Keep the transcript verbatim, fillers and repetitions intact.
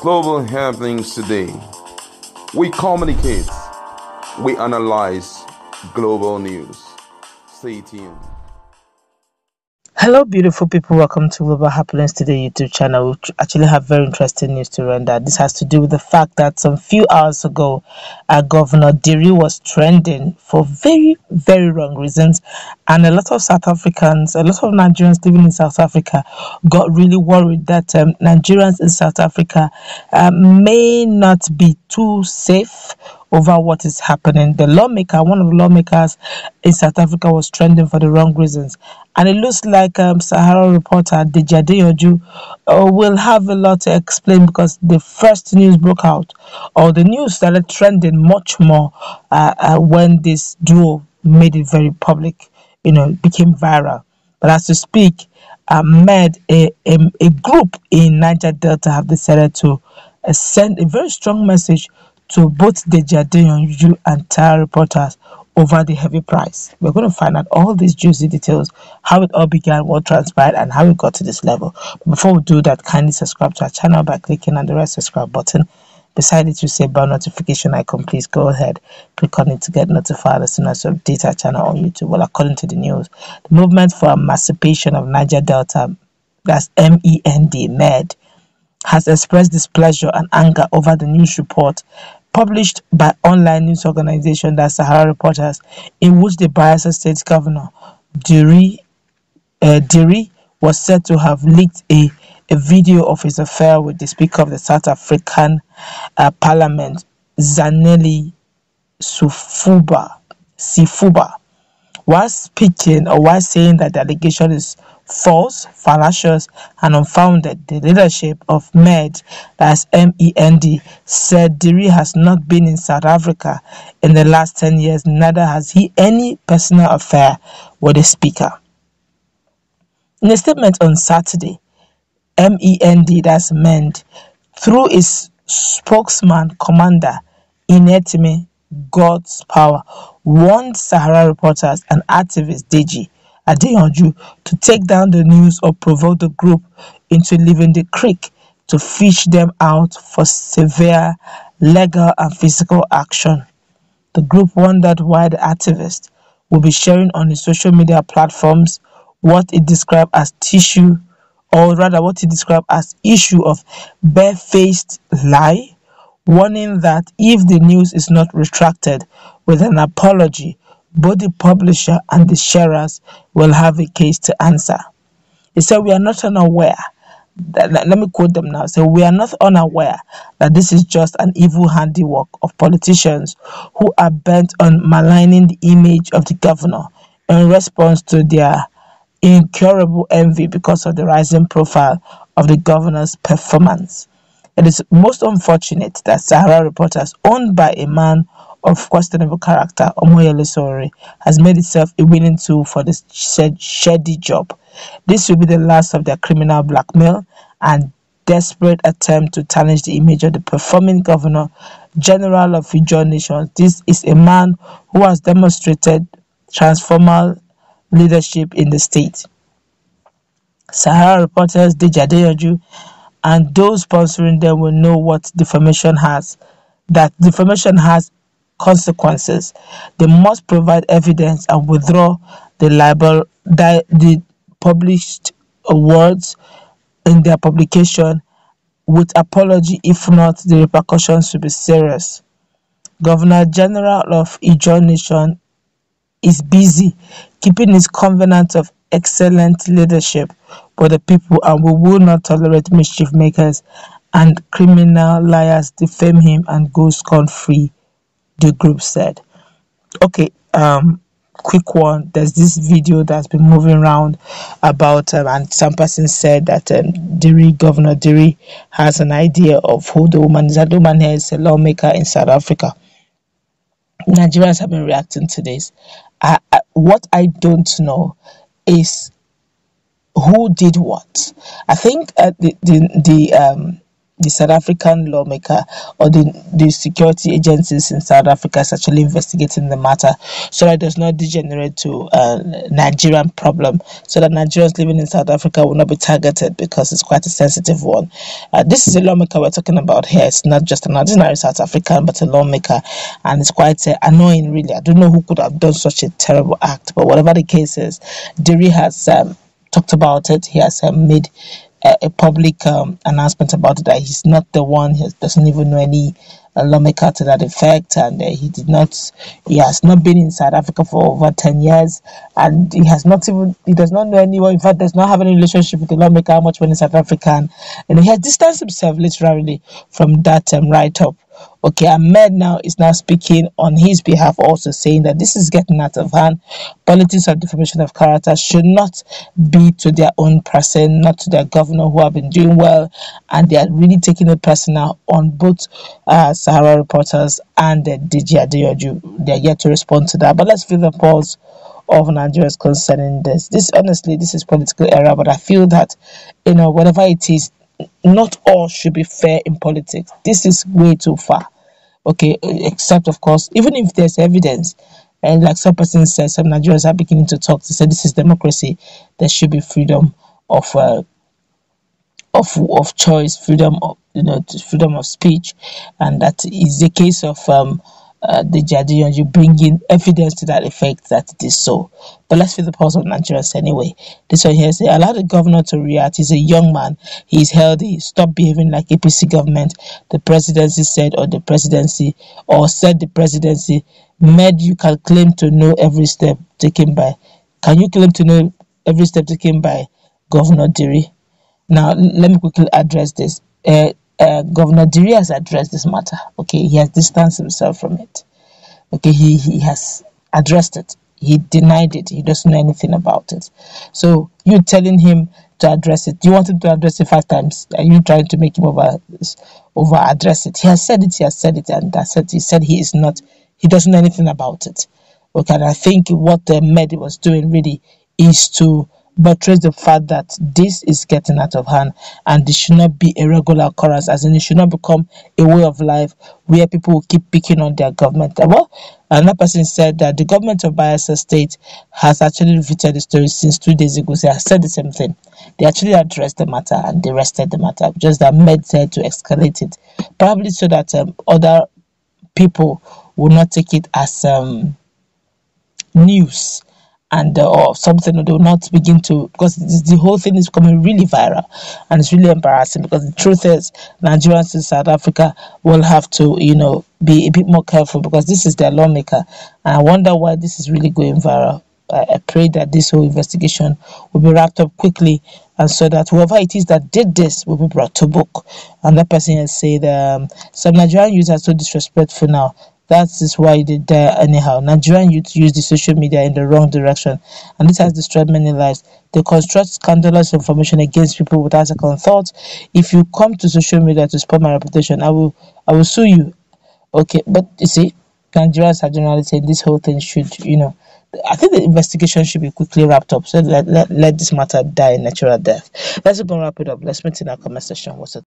global happenings today. We communicate, we analyze global news. Stay tuned. Hello beautiful people, welcome to Global Happenings Today YouTube channel. We actually have very interesting news to render. This has to do with the fact that some few hours ago uh, Governor Diri was trending for very very wrong reasons, and a lot of South Africans, a lot of Nigerians living in South Africa got really worried that um, Nigerians in South Africa uh, may not be too safe over what is happening. The lawmaker, one of the lawmakers in South Africa, was trending for the wrong reasons. And it looks like um, Sahara reporter Deji Adeyanju uh, will have a lot to explain, because the first news broke out, or the news started trending much more uh, uh, when this duo made it very public, you know, it became viral. But as to speak, uh, MEND, a, a, a group in Niger Delta, have decided to uh, send a very strong message to both Deji Adeyanju and Sahara Reporters over the heavy price. We're going to find out all these juicy details, how it all began, what transpired, and how we got to this level. Before we do that, kindly subscribe to our channel by clicking on the red subscribe button. Beside it, you see a bell notification icon. Please go ahead, click on it to get notified as soon as we update our channel on YouTube. Well, according to the news, the movement for emancipation of Niger Delta, that's M E N D, MEND, has expressed displeasure and anger over the news report published by online news organization that Sahara Reporters, in which the Bayelsa State Governor Diri, uh, Diri was said to have leaked a, a video of his affair with the Speaker of the South African uh, Parliament, Zanele Sifuba, Sifuba, while speaking or while saying that the allegation is false, fallacious, and unfounded. The leadership of MEND, that's M E N D, said Diri has not been in South Africa in the last ten years, neither has he any personal affair with the Speaker. In a statement on Saturday, MEND, that's MEND, through its spokesman, Commander Inetimi, God's Power, warned Sahara Reporters and activist Deji Adeyanju to take down the news or provoke the group into leaving the creek to fish them out for severe legal and physical action. The group wondered why the activist would be sharing on his social media platforms what it described as tissue, or rather what it described as issue of barefaced lie, warning that if the news is not retracted with an apology, both the publisher and the sharers will have a case to answer. He said, we are not unaware. That, let me quote them now. So we are not unaware that this is just an evil handiwork of politicians who are bent on maligning the image of the governor in response to their incurable envy because of the rising profile of the governor's performance. It is most unfortunate that Sahara Reporters, owned by a man of questionable character, Omoyele Sowore, has made itself a willing tool for this shady job. This will be the last of their criminal blackmail and desperate attempt to tarnish the image of the performing Governor General of Edo Nation. This is a man who has demonstrated transformational leadership in the state. Sahara Reporters, Deji Adeyanju, and those sponsoring them will know what defamation has, that defamation has consequences. They must provide evidence and withdraw the libel, the, the published words in their publication with apology. If not, the repercussions will be serious. Governor General of Edo Nation is busy keeping his covenant of excellent leadership for the people, and we will not tolerate mischief makers and criminal liars defame him and go scot-free, the group said. Okay, um quick one, there's this video that's been moving around about um, and some person said that um, Diri, Governor Diri, has an idea of who the woman is. That woman here is a lawmaker in South Africa. Nigerians have been reacting to this. I, I, what I don't know is who did what. I think uh, the the, the um the South African lawmaker or the, the security agencies in South Africa is actually investigating the matter so that it does not degenerate to a Nigerian problem, so that Nigerians living in South Africa will not be targeted, because it's quite a sensitive one. Uh, this is a lawmaker we're talking about here. It's not just an ordinary South African, but a lawmaker, and it's quite uh, annoying, really. I don't know who could have done such a terrible act, but whatever the case is, Diri has um, talked about it. He has uh, made a, a public um, announcement about it, that he's not the one. He doesn't even know any uh, lawmaker to that effect, and uh, he did not. He has not been in South Africa for over ten years, and he has not even. He does not know anyone. In fact, does not have any relationship with the lawmaker, how much when in South African, and he has distanced himself literally from that um, write-up. Okay, MEND now is now speaking on his behalf, also saying that this is getting out of hand. Politics of defamation of character should not be to their own person, not to their governor, who have been doing well, and they are really taking it personal on both uh, Sahara Reporters and the Deji Adeyanju. They are yet to respond to that, but let's feel the pulse of Nigerians concerning this. This honestly, this is political error, but I feel that, you know, whatever it is, not all should be fair in politics. This is way too far. Okay, except of course, even if there's evidence, and like some person says, some Nigerians are beginning to talk to say this is democracy. There should be freedom of uh, of of choice, freedom of, you know, freedom of speech, and that is the case of um, uh, the Jadian. You bring in evidence to that effect that it is so. But let's feel the pulse of Nigerians anyway. This one here says, allow the governor to react. He's a young man. He's healthy. Stop behaving like A P C government. The presidency said, or the presidency, or said the presidency, MEND, you can claim to know every step taken by. Can you claim to know every step taken by Governor Diri? Now, let me quickly address this. Uh, uh, Governor Diri has addressed this matter. Okay, he has distanced himself from it. Okay, he, he has addressed it. He denied it. He doesn't know anything about it. So you telling him to address it. You want him to address it five times. Are you trying to make him over over address it? He has said it. He has said it, and that's it. He said he is not. He doesn't know anything about it. Okay, and I think what the MEND was doing really is to buttress the fact that this is getting out of hand, and this should not be a regular occurrence, as in it should not become a way of life where people will keep picking on their government. Well, another person said that the government of Bayelsa State has actually refuted the story since two days ago. They have said the same thing. They actually addressed the matter and they rested the matter, just that MEND said to escalate it, probably so that um, other people will not take it as um, news, and uh, or something. They will not begin to, because the whole thing is becoming really viral, and it's really embarrassing, because the truth is Nigerians in South Africa will have to, you know, be a bit more careful, because this is their lawmaker, and I wonder why this is really going viral. I, I pray that this whole investigation will be wrapped up quickly, and so that whoever it is that did this will be brought to book. And that person has said, um, some Nigerian youths are so disrespectful now. That is why they die anyhow. Nigerian youth use the social media in the wrong direction, and this has destroyed many lives. They construct scandalous information against people without second thought. If you come to social media to spoil my reputation, I will, I will sue you. Okay, but you see, Nigerians are generally saying this whole thing should, you know, I think the investigation should be quickly wrapped up. So let let, let this matter die a natural death. Let's go and wrap it up. Let's meet in our comment section. What's it?